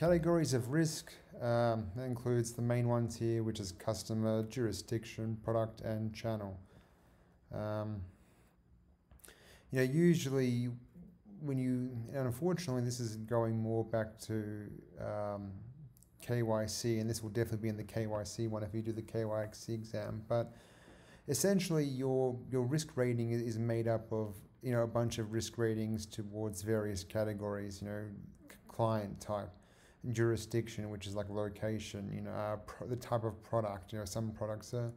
Categories of risk, that includes the main ones here, which is customer, jurisdiction, product, and channel. You know, usually when you, and unfortunately this is going more back to KYC, and this will definitely be in the KYC one if you do the KYC exam, but essentially your risk rating is made up of, you know, a bunch of risk ratings towards various categories, you know, client type, jurisdiction, which is like location, you know, the type of product, you know, some products are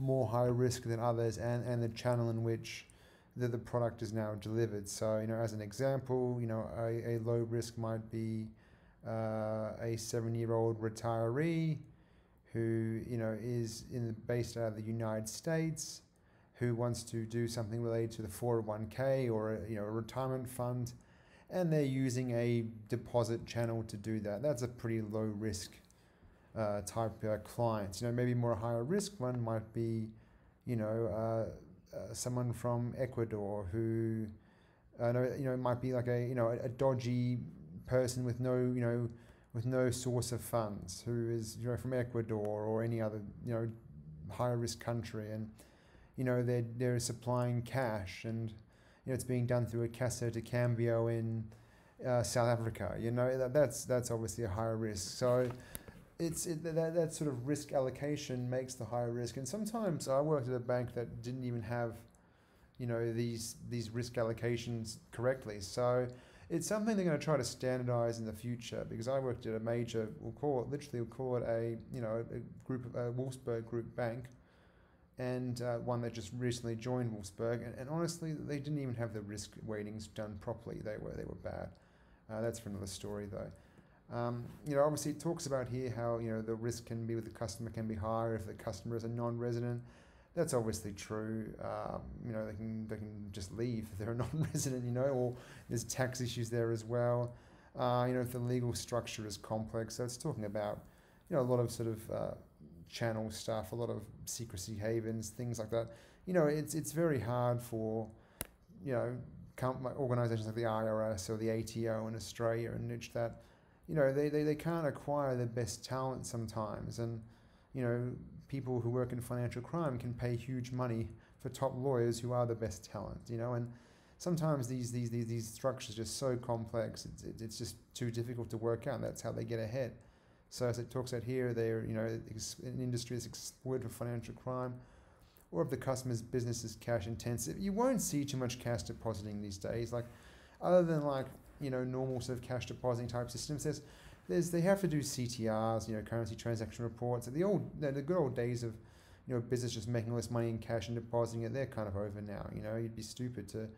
more high risk than others, and the channel in which the product is now delivered. So, you know, as an example, you know, a low risk might be a 7-year-old retiree who, you know, is based out of the United States, who wants to do something related to the 401k or a, you know, a retirement fund, and they're using a deposit channel to do that. That's a pretty low risk type client. You know, maybe more higher risk one might be, you know, someone from Ecuador who, you know, might be like a, you know, a dodgy person with no, you know, with no source of funds, who is, you know, from Ecuador or any other, you know, higher risk country, and, you know, they're supplying cash, and, you know, it's being done through a Casa de Cambio in South Africa. You know, that's obviously a higher risk. So that sort of risk allocation makes the higher risk. And sometimes I worked at a bank that didn't even have, you know, these risk allocations correctly. So it's something they're going to try to standardize in the future, because I worked at a major, we'll call it a, you know, a group, a Wolfsberg Group bank, and one that just recently joined Wolfsberg, and honestly, they didn't even have the risk weightings done properly. They were bad. That's for another story though. You know, obviously it talks about here how, you know, the risk can be with the customer can be higher if the customer is a non-resident. That's obviously true. You know, they can just leave if they're a non-resident, you know, or there's tax issues there as well. You know, if the legal structure is complex, so it's talking about, you know, a lot of sort of channel stuff, a lot of secrecy havens, things like that. You know, it's very hard for, you know, organizations like the IRS or the ATO in Australia and niche that, you know, they can't acquire the best talent sometimes, and, you know, people who work in financial crime can pay huge money for top lawyers who are the best talent, you know, and sometimes these structures are just so complex, it's just too difficult to work out. That's how they get ahead. So as it talks out here, they're, you know, an industry that's exploited for financial crime, or if the customer's business is cash intensive. You won't see too much cash depositing these days, like, other than like, you know, normal sort of cash depositing type systems. They have to do CTRs, you know, currency transaction reports. The good old days of, you know, business just making all this money in cash and depositing it, they're kind of over now. You know, you'd be stupid to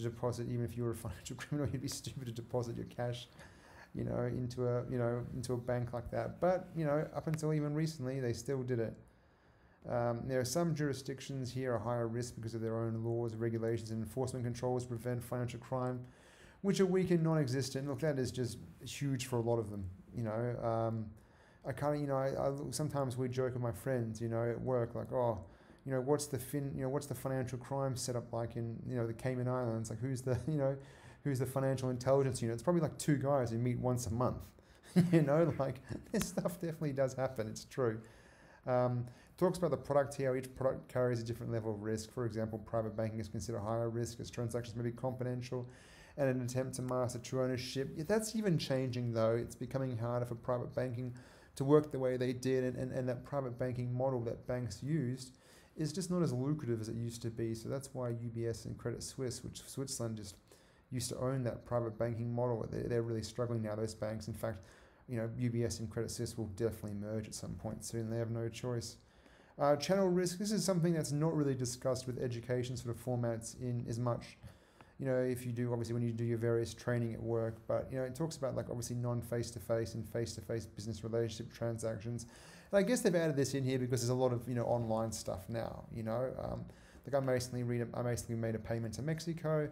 deposit, even if you were a financial criminal, you'd be stupid to deposit your cash, you know, into a bank like that. But, you know, up until even recently, they still did it. There are some jurisdictions here are higher risk because of their own laws, regulations, and enforcement controls prevent financial crime, which are weak and non-existent. Look, that is just huge for a lot of them, you know. I kind of, you know, sometimes we joke with my friends, you know, at work, like, oh, you know, what's the financial crime setup like in, you know, the Cayman Islands? Like, who's the financial intelligence unit? It's probably like 2 guys who meet once a month, you know, like, this stuff definitely does happen, it's true. Talks about the product here, each product carries a different level of risk. For example, private banking is considered higher risk as transactions may be confidential, and an attempt to master true ownership. Yeah, that's even changing though. It's becoming harder for private banking to work the way they did, and that private banking model that banks used is just not as lucrative as it used to be. So that's why UBS and Credit Suisse, which Switzerland just used to own that private banking model, they're really struggling now, those banks. In fact, you know, UBS and Credit Suisse will definitely merge at some point soon. They have no choice. Channel risk, this is something that's not really discussed with education sort of formats in as much. You know, if you do, obviously, when you do your various training at work, but, you know, it talks about, like, obviously non-face-to-face and face-to-face business relationship transactions. And I guess they've added this in here because there's a lot of, you know, online stuff now, you know. Like, I recently made a payment to Mexico.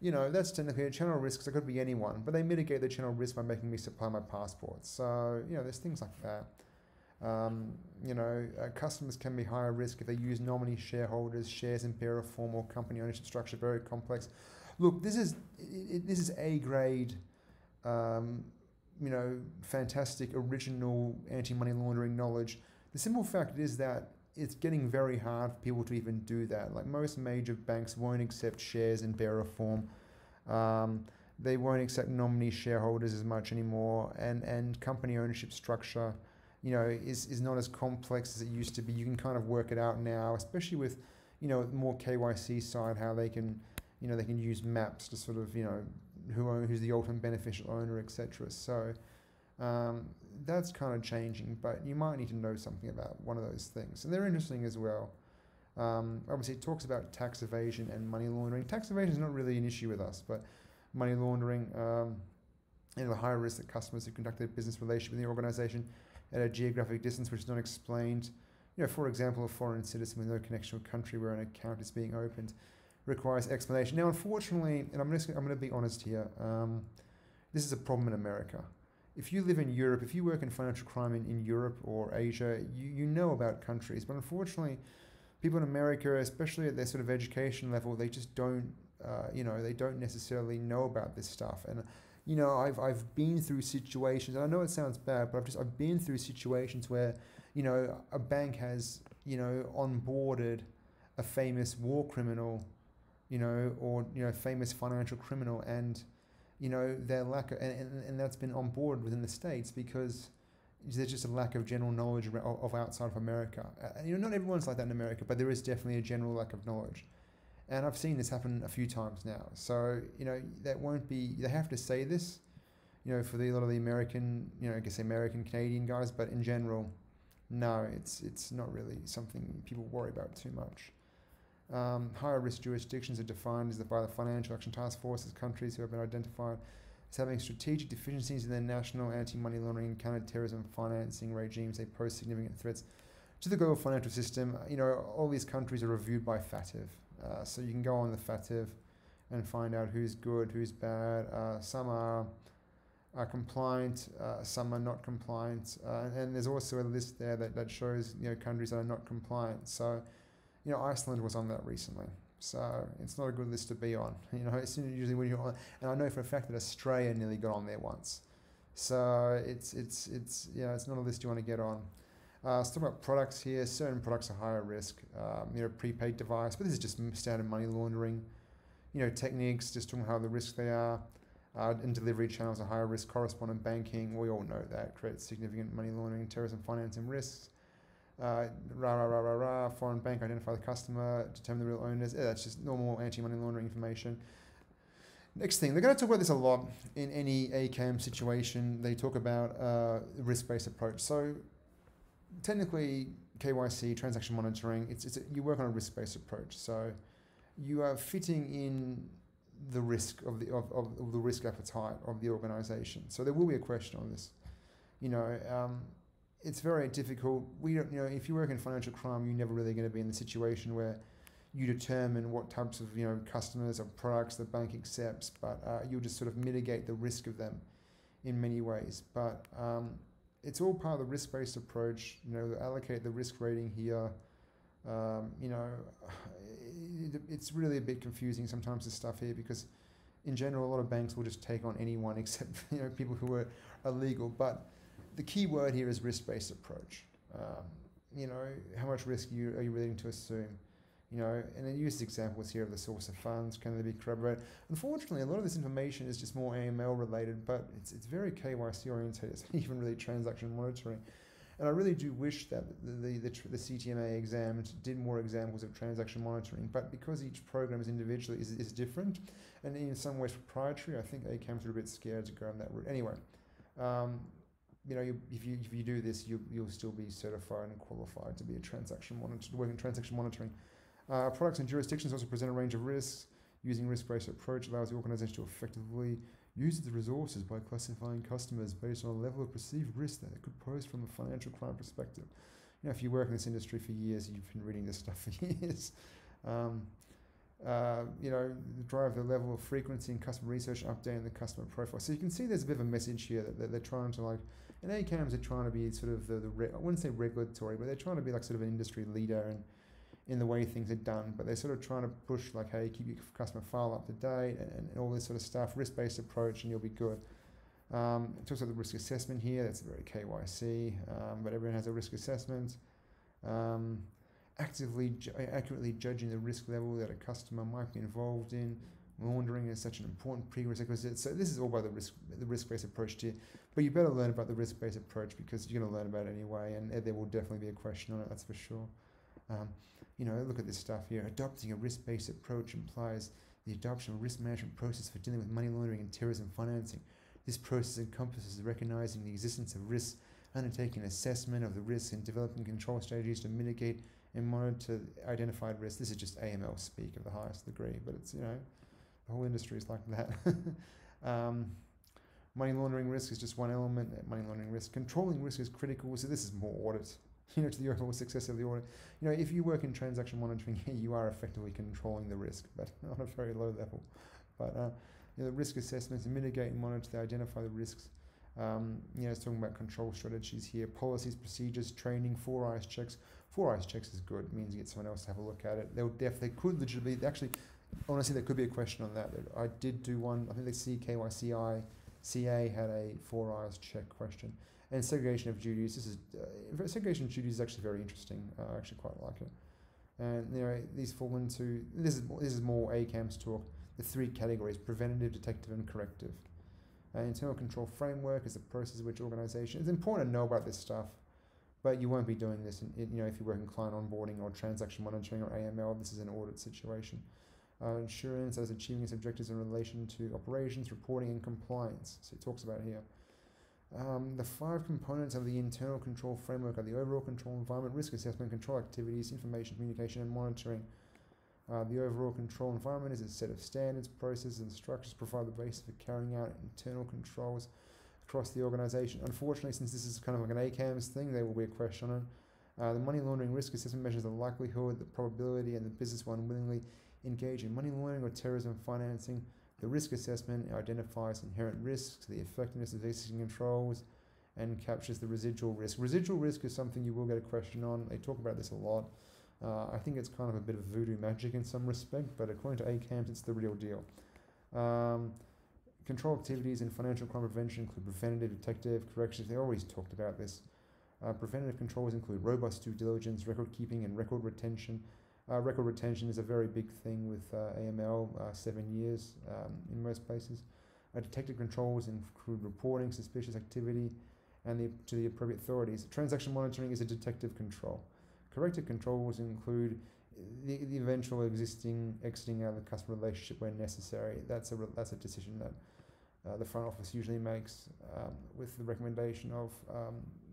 You know, that's technically a channel risk, because it could be anyone, but they mitigate the channel risk by making me supply my passport. So, you know, there's things like that. You know, customers can be higher risk if they use nominee shareholders, shares in bearer form, or company ownership structure, very complex. Look, this is A-grade you know, fantastic original anti-money laundering knowledge. The simple fact is that it's getting very hard for people to even do that. Like, most major banks won't accept shares in bearer form. They won't accept nominee shareholders as much anymore, and company ownership structure, you know, is not as complex as it used to be. You can kind of work it out now, especially with, you know, more KYC side, how they can, you know, they can use maps to sort of, you know, who's the ultimate beneficial owner, etc. So that's kind of changing, but you might need to know something about one of those things. And they're interesting as well. Obviously, it talks about tax evasion and money laundering. Tax evasion is not really an issue with us, but money laundering, you know, the high risk that customers who conduct their business relationship with the organization at a geographic distance which is not explained. You know, for example, a foreign citizen with no connection to a country where an account is being opened requires explanation. Now, unfortunately, and I'm going to be honest here, this is a problem in America. If you live in Europe, if you work in financial crime in Europe or Asia, you know about countries. But unfortunately, people in America, especially at their sort of education level, they just don't, you know, they don't necessarily know about this stuff. And you know, I've been through situations, and I know it sounds bad, but I've been through situations where, you know, a bank has, you know, onboarded a famous war criminal, you know, or, you know, famous financial criminal, and, you know, their lack of, and that's been onboarded within the States because there's just a lack of general knowledge of outside of America. And, you know, not everyone's like that in America, but there is definitely a general lack of knowledge. And I've seen this happen a few times now. So, you know, that won't be, they have to say this, you know, for a lot of the American, you know, I guess American, Canadian guys, but in general, no, it's not really something people worry about too much. Higher risk jurisdictions are defined by the Financial Action Task Force as countries who have been identified as having strategic deficiencies in their national anti-money laundering and counter-terrorism financing regimes. They pose significant threats to the global financial system. You know, all these countries are reviewed by FATF. So you can go on the FATF and find out who's good, who's bad. Some are compliant, some are not compliant. And there's also a list there that shows, you know, countries that are not compliant. So, you know, Iceland was on that recently. So it's not a good list to be on. You know, as soon as usually when you're on, and I know for a fact that Australia nearly got on there once. So it's you know, it's not a list you want to get on. Let's talk about products here. Certain products are higher risk. You know, prepaid device, but this is just standard money laundering. You know, techniques, just talking how the risk they are. And delivery channels are higher risk. Correspondent banking, we all know that creates significant money laundering, terrorism financing risks. Foreign bank, identify the customer, determine the real owners. Yeah, that's just normal anti-money laundering information. Next thing, they're going to talk about this a lot in any ACAM situation. They talk about risk-based approach. So technically, KYC, transaction monitoring, you work on a risk-based approach. So you are fitting in the risk of the risk appetite of the organization. So there will be a question on this. You know, it's very difficult. We don't, you know, if you work in financial crime, you're never really going to be in the situation where you determine what types of, you know, customers or products the bank accepts, but you'll just sort of mitigate the risk of them in many ways. But it's all part of the risk-based approach. You know, allocate the risk rating here. You know, it's really a bit confusing sometimes, this stuff here, because in general, a lot of banks will just take on anyone except, you know, people who are illegal. But the key word here is risk-based approach. You know, how much risk are you willing to assume? You know, and it uses examples here of the source of funds. Can they be corroborated? Unfortunately, a lot of this information is just more AML related, but it's very KYC oriented. It's not even really transaction monitoring. And I really do wish that the CTMA exam did more examples of transaction monitoring, but because each program is individually is different, and in some ways proprietary, I think ACAMS are a bit scared to go on that route. Anyway. You know, if you do this, you'll still be certified and qualified to be a transaction monitor, working transaction monitoring. Products and jurisdictions also present a range of risks. Using risk-based approach allows the organization to effectively use the resources by classifying customers based on a level of perceived risk that it could pose from a financial crime perspective. You know, if you work in this industry for years, you've been reading this stuff for years. You know, drive the level of frequency and customer research, updating the customer profile. So you can see there's a bit of a message here that they're trying to, like, and ACAMS are trying to be sort of I wouldn't say regulatory, but they're trying to be like sort of an industry leader in the way things are done. But they're sort of trying to push like, hey, keep your customer file up to date and all this sort of stuff, risk-based approach, and you'll be good. It talks about the risk assessment here. That's very KYC, but everyone has a risk assessment. Accurately judging the risk level that a customer might be involved in. Laundering is such an important prerequisite. So this is all by the risk-based approach to it. But you better learn about the risk-based approach because you're going to learn about it anyway, and there will definitely be a question on it, that's for sure. You know, look at this stuff here. Adopting a risk-based approach implies the adoption of a risk management process for dealing with money laundering and terrorism financing. This process encompasses recognizing the existence of risks, undertaking an assessment of the risks, and developing control strategies to mitigate and monitor identified risks. This is just AML speak of the highest degree, but it's, you know, the whole industry is like that. Money laundering risk is just one element. Money laundering risk. Controlling risk is critical. So this is more audit, you know, to the overall success of the audit. You know, if you work in transaction monitoring, you are effectively controlling the risk, but on a very low level. But you know, the risk assessments, mitigate and monitor, identify the risks. You know, it's talking about control strategies here, policies, procedures, training, four eyes checks. Four eyes checks is good. It means you get someone else to have a look at it. They'll definitely, they could legitimately, actually, honestly, there could be a question on that. I did do one. I think the CKYCI CA had a four eyes check question. And segregation of duties. This is segregation of duties is actually very interesting. I actually quite like it. And you know, these fall into this is more ACAMS talk. The three categories: preventative, detective, and corrective. Internal control framework is a process which organization. It's important to know about this stuff, but you won't be doing this. You know, if you work in client onboarding or transaction monitoring or AML, this is an audit situation. Assurance as achieving its objectives in relation to operations, reporting, and compliance. So it talks about here. The five components of the internal control framework are the overall control environment, risk assessment, control activities, information communication, and monitoring. The overall control environment is a set of standards, processes, and structures provide the basis for carrying out internal controls across the organization. Unfortunately, since this is kind of like an ACAMS thing, there will be a question on it. The money laundering risk assessment measures the likelihood, the probability, and the business will unwillingly engage in money laundering or terrorism financing. The risk assessment identifies inherent risks, the effectiveness of existing controls, and captures the residual risk. Residual risk is something you will get a question on. They talk about this a lot. I think it's kind of a bit of voodoo magic in some respect, but according to ACAMS, it's the real deal. Control activities in financial crime prevention include preventative, detective, corrections. They always talked about this. Preventative controls include robust due diligence, record keeping, and record retention. Record retention is a very big thing with AML, 7 years in most places. Detective controls include reporting, suspicious activity, and to the appropriate authorities. Transaction monitoring is a detective control. Corrective controls include the eventual exiting out of the customer relationship where necessary. That's a decision that the front office usually makes with the recommendation of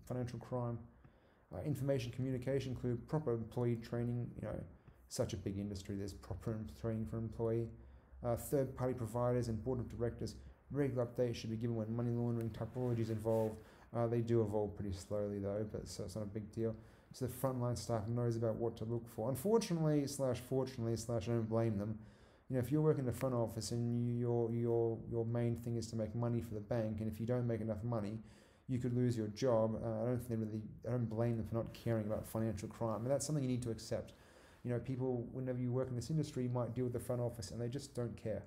financial crime. Information communication include proper employee training. You know, such a big industry, there's proper training for employee. Third-party providers and board of directors, regular updates should be given when money laundering typology is involved. They do evolve pretty slowly though, but so it's not a big deal. So the frontline staff knows about what to look for. Unfortunately slash fortunately slash I don't blame them. You know, if you're working in the front office and your main thing is to make money for the bank, and if you don't make enough money, you could lose your job. I don't blame them for not caring about financial crime, and that's something you need to accept. You know, people, whenever you work in this industry, you might deal with the front office and they just don't care.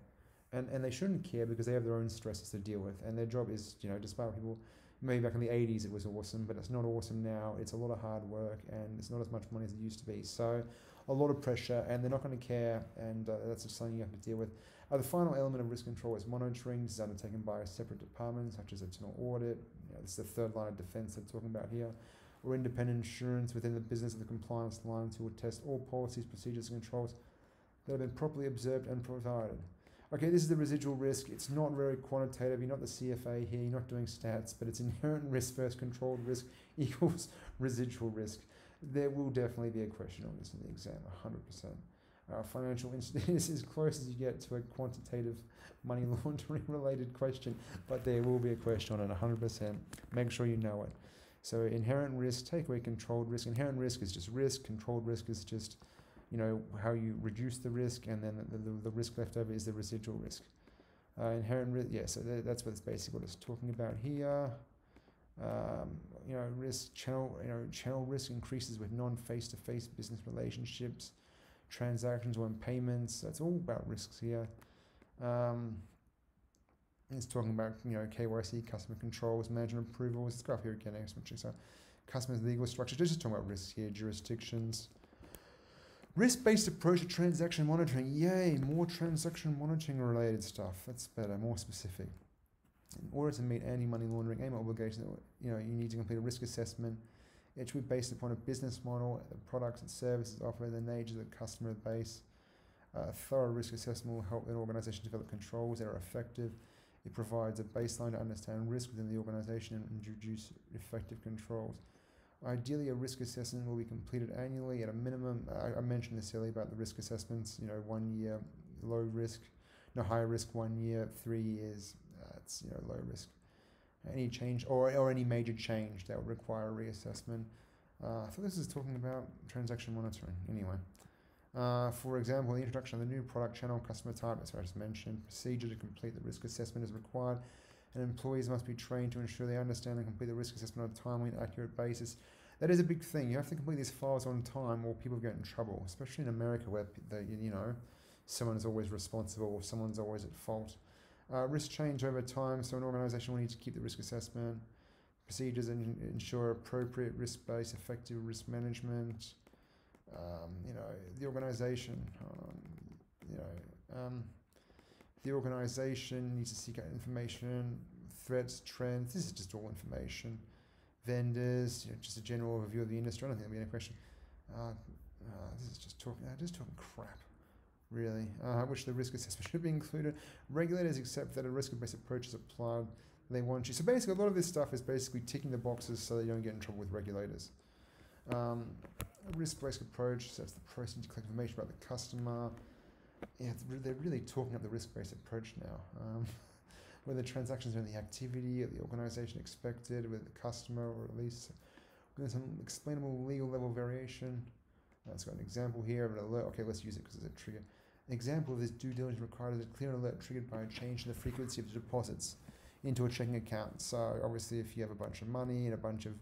And they shouldn't care because they have their own stresses to deal with. And their job is, you know, despite people, maybe back in the 80s it was awesome, but it's not awesome now. It's a lot of hard work and it's not as much money as it used to be. So a lot of pressure and they're not going to care, and that's just something you have to deal with. The final element of risk control is monitoring. This is undertaken by a separate department, such as internal audit. You know, this is the third line of defense I'm talking about here. Or independent assurance within the business of the compliance lines who will test all policies, procedures, and controls that have been properly observed and provided. Okay, this is the residual risk. It's not very quantitative. You're not the CFA here. You're not doing stats, but it's inherent risk versus controlled risk equals residual risk. There will definitely be a question on this in the exam, 100%. Financial institution is as close as you get to a quantitative money laundering related question, but there will be a question on it, 100%. Make sure you know it. So inherent risk, take away controlled risk. Inherent risk is just risk. Controlled risk is just, you know, how you reduce the risk, and then the risk left over is the residual risk. Inherent risk, yeah, so that's what it's basically what it's talking about here. You know, risk channel, you know, channel risk increases with non-face-to-face business relationships, transactions or payments. That's all about risks here. It's talking about, you know, KYC, customer controls, management approvals. Let's go up here again, asymmetry. So customers, legal structure. Just talking about risks here, jurisdictions. Risk-based approach to transaction monitoring. Yay, more transaction monitoring related stuff. That's better, more specific. In order to meet anti-money laundering AML obligations, you know, you need to complete a risk assessment. It should be based upon a business model, the products and services offered, the nature of the customer base. A thorough risk assessment will help an organization develop controls that are effective. It provides a baseline to understand risk within the organization and introduce effective controls. Ideally, a risk assessment will be completed annually at a minimum. I mentioned this earlier about the risk assessments, you know, 1 year, low risk, no high risk, 1 year, 3 years, that's, you know, low risk. Any change or any major change that would require a reassessment. I thought this is talking about transaction monitoring, anyway. For example, the introduction of the new product channel, customer type, as I just mentioned, procedure to complete the risk assessment is required, and employees must be trained to ensure they understand and complete the risk assessment on a timely and accurate basis. That is a big thing. You have to complete these files on time or people get in trouble, especially in America where, you know, someone's always responsible or someone's always at fault. Risk change over time, so an organization will need to keep the risk assessment, procedures, and ensure appropriate risk-based, effective risk management. You know, the organization, the organization needs to seek out information, threats, trends. This is just all information. Vendors, you know, just a general overview of the industry. I don't think there'll be any question. This is just talking crap, really. Which the risk assessment should be included. Regulators accept that a risk-based approach is applied. They want you. So basically, a lot of this stuff is basically ticking the boxes so they don't get in trouble with regulators. A risk-based approach, so that's the process to collect information about the customer. Yeah, they're really talking up the risk-based approach now. Whether transactions are in the activity of the organization expected, with the customer, or at least with some explainable legal level variation. It's got an example here of an alert. Okay, let's use it because it's a trigger. An example of this due diligence required is a clear alert triggered by a change in the frequency of the deposits into a checking account. So obviously if you have a bunch of money and a bunch of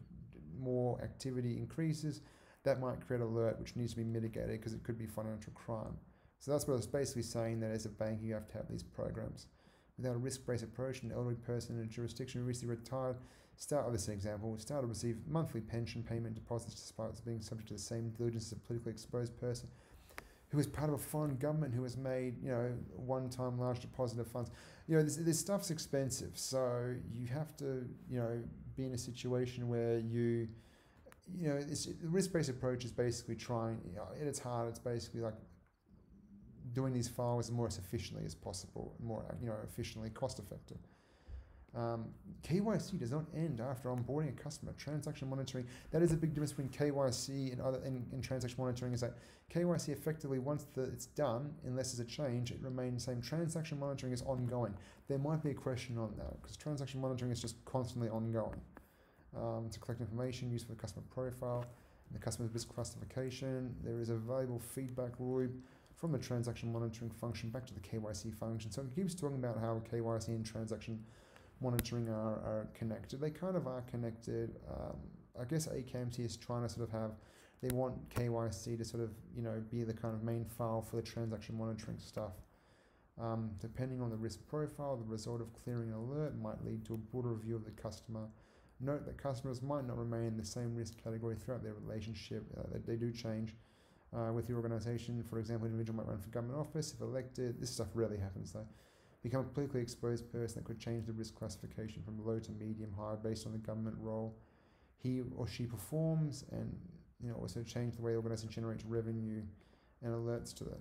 more activity increases, that might create an alert which needs to be mitigated because it could be financial crime. So that's what it's basically saying, that as a bank you have to have these programs. Without a risk-based approach, an elderly person in a jurisdiction who recently retired, start to receive monthly pension payment deposits despite being subject to the same diligence as a politically exposed person who is part of a foreign government who has made, you know, one-time large deposit of funds. You know, this stuff's expensive, so you have to, you know, be in a situation where you know, the risk-based approach is basically trying, you know, at its heart, it's basically like doing these files more as efficiently as possible, more, you know, efficiently cost-effective. KYC does not end after onboarding a customer. Transaction monitoring, that is a big difference between KYC and transaction monitoring, is that KYC effectively, once it's done, unless there's a change, it remains the same. Transaction monitoring is ongoing. There might be a question on that, because transaction monitoring is just constantly ongoing. To collect information, use for the customer profile, and the customer's risk classification. There is a valuable feedback loop from the transaction monitoring function back to the KYC function. So it keeps talking about how KYC and transaction monitoring are connected. They kind of are connected. I guess ACAMS is trying to sort of have, they want KYC to sort of, you know, be the kind of main file for the transaction monitoring stuff. Depending on the risk profile, the result of clearing an alert might lead to a broader review of the customer. Note that customers might not remain in the same risk category throughout their relationship. They do change with the organization. For example, an individual might run for government office if elected. This stuff rarely happens though. Become a politically exposed person that could change the risk classification from low to medium high based on the government role he or she performs, and, you know, also change the way the organization generates revenue and alerts to them.